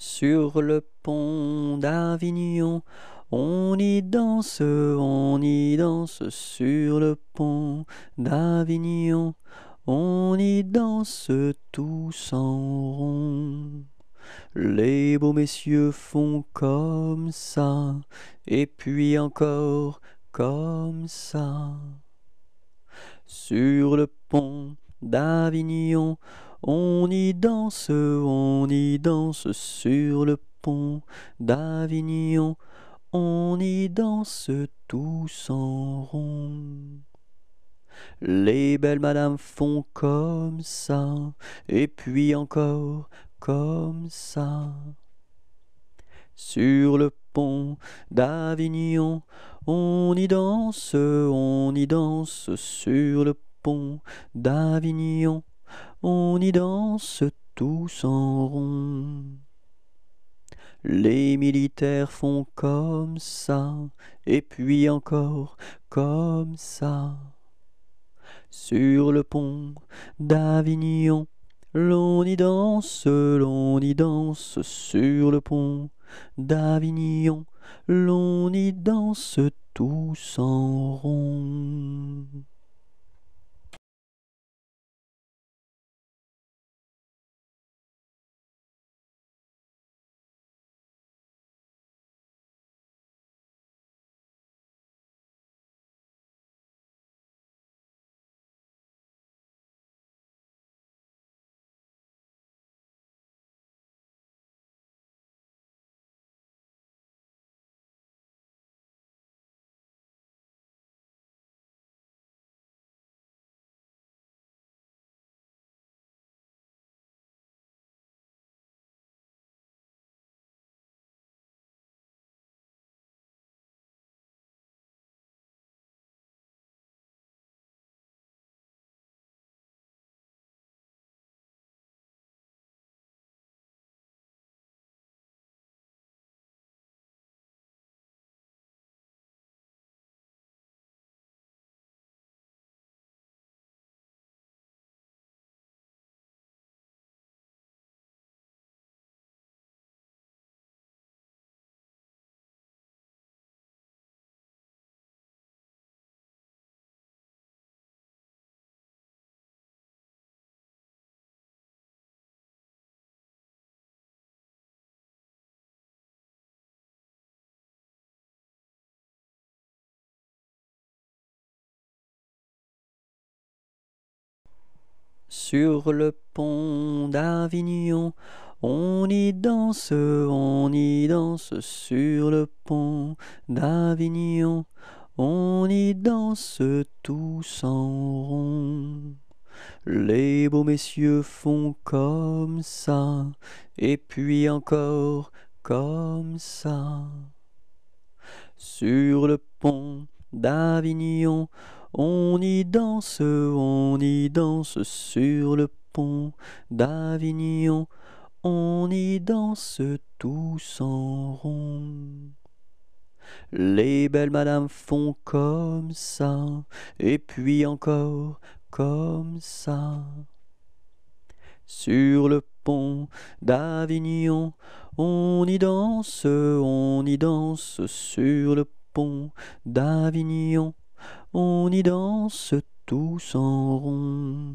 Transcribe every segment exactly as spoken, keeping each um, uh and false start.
Sur le pont d'Avignon, on y danse, on y danse. Sur le pont d'Avignon, on y danse tous en rond. Les beaux messieurs font comme ça, et puis encore comme ça. Sur le pont d'Avignon, on y danse, on y danse. Sur le pont d'Avignon, on y danse tous en rond. Les belles madames font comme ça, et puis encore comme ça. Sur le pont d'Avignon, on y danse, on y danse. Sur le pont d'Avignon, on y danse tous en rond. Les militaires font comme ça, et puis encore comme ça. Sur le pont d'Avignon, l'on y danse, l'on y danse. Sur le pont d'Avignon, l'on y danse tous en rond. Sur le pont d'Avignon, on y danse, on y danse. Sur le pont d'Avignon, on y danse tous en rond. Les beaux messieurs font comme ça, et puis encore comme ça. Sur le pont d'Avignon, on y danse, on y danse. Sur le pont d'Avignon, on y danse tous en rond. Les belles madames font comme ça, et puis encore comme ça. Sur le pont d'Avignon, on y danse, on y danse. Sur le pont d'Avignon, on y danse tous en rond.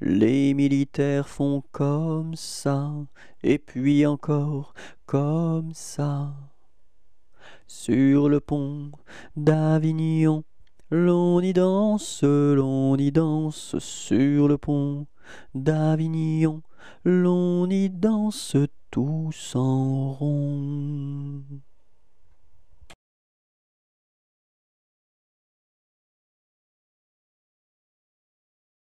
Les militaires font comme ça, et puis encore comme ça. Sur le pont d'Avignon, l'on y danse, l'on y danse. Sur le pont d'Avignon, l'on y danse tous en rond.